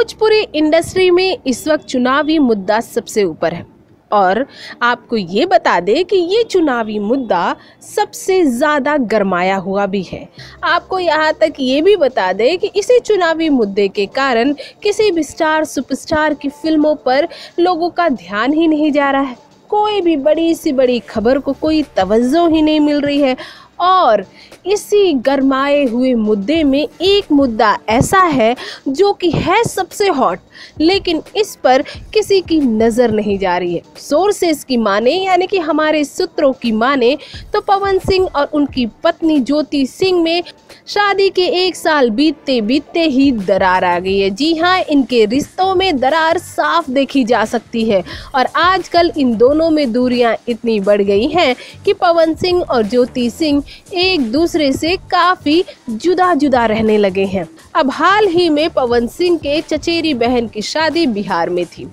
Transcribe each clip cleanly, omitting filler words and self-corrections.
Bhojpuri industry में इस वक्त चुनावी मुद्दा सबसे ऊपर है और आपको ये बता दें कि ये चुनावी मुद्दा सबसे ज़्यादा गरमाया हुआ भी है। आपको यहाँ तक ये भी बता दें कि इसी चुनावी मुद्दे के कारण किसी भी स्टार सुपरस्टार की फिल्मों पर लोगों का ध्यान ही नहीं जा रहा है, कोई भी बड़ी सी बड़ी खबर को कोई तवज्जो ही नहीं मिल रही है। और इसी गरमाए हुए मुद्दे में एक मुद्दा ऐसा है जो कि है सबसे हॉट, लेकिन इस पर किसी की नज़र नहीं जा रही है। सोर्सेस की माने यानी कि हमारे सूत्रों की माने तो पवन सिंह और उनकी पत्नी ज्योति सिंह में शादी के एक साल बीतते बीतते ही दरार आ गई है। जी हाँ, इनके रिश्तों में दरार साफ देखी जा सकती है और आजकल इन दोनों में दूरियाँ इतनी बढ़ गई हैं कि पवन सिंह और ज्योति सिंह एक दूसरे से काफी जुदा जुदा रहने लगे हैं। अब हाल ही में पवन सिंह के चचेरी बहन की शादी बिहार में थी,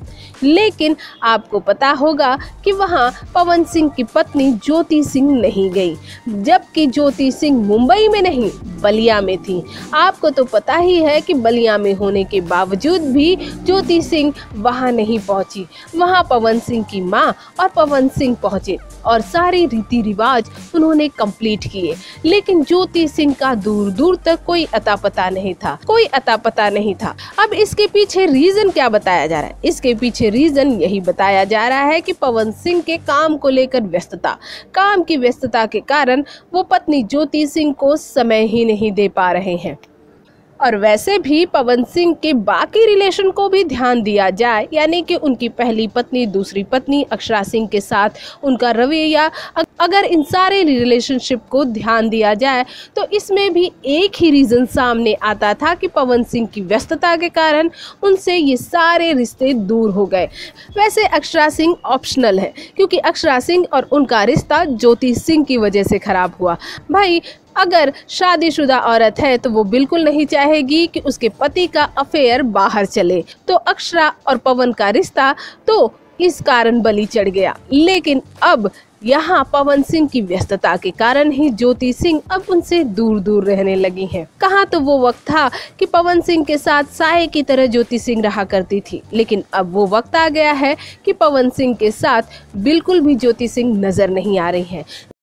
लेकिन आपको पता होगा कि वहां पवन सिंह की पत्नी ज्योति सिंह नहीं गई, जबकि ज्योति सिंह मुंबई में नहीं बलिया में थी। आपको तो पता ही है कि बलिया में होने के बावजूद भी ज्योति सिंह वहां नहीं पहुंची। वहां पवन सिंह की मां और पवन सिंह पहुंचे और सारे रीति रिवाज उन्होंने कंप्लीट किए, लेकिन ज्योति सिंह का दूर दूर तक कोई अता पता नहीं था, कोई अता पता नहीं था। अब इसके पीछे रीजन क्या बताया जा रहा है? इसके पीछे रीजन यही बताया जा रहा है कि पवन सिंह के काम को लेकर व्यस्तता, काम की व्यस्तता के कारण वो पत्नी ज्योति सिंह को समय ही नहीं दे पा रहे हैं। और वैसे भी पवन सिंह के बाकी रिलेशन को भी ध्यान दिया जाए, यानी कि उनकी पहली पत्नी, दूसरी पत्नी अक्षरा सिंह के साथ उनका रवैया, अगर इन सारे रिलेशनशिप को ध्यान दिया जाए तो इसमें भी एक ही रीज़न सामने आता था कि पवन सिंह की व्यस्तता के कारण उनसे ये सारे रिश्ते दूर हो गए। वैसे अक्षरा सिंह ऑप्शनल है क्योंकि अक्षरा सिंह और उनका रिश्ता ज्योति सिंह की वजह से ख़राब हुआ। भाई, अगर शादीशुदा औरत है तो वो बिल्कुल नहीं चाहेगी कि उसके पति का अफेयर बाहर चले, तो अक्षरा और पवन का रिश्ता तो इस कारण बलि चढ़ गया। लेकिन अब यहाँ पवन सिंह की व्यस्तता के कारण ही ज्योति सिंह अब उनसे दूर दूर रहने लगी हैं। कहाँ तो वो वक्त था कि पवन सिंह के साथ साये की तरह ज्योति सिंह रहा करती थी, लेकिन अब वो वक्त आ गया है कि पवन सिंह के साथ बिल्कुल भी ज्योति सिंह नजर नहीं आ रही हैं।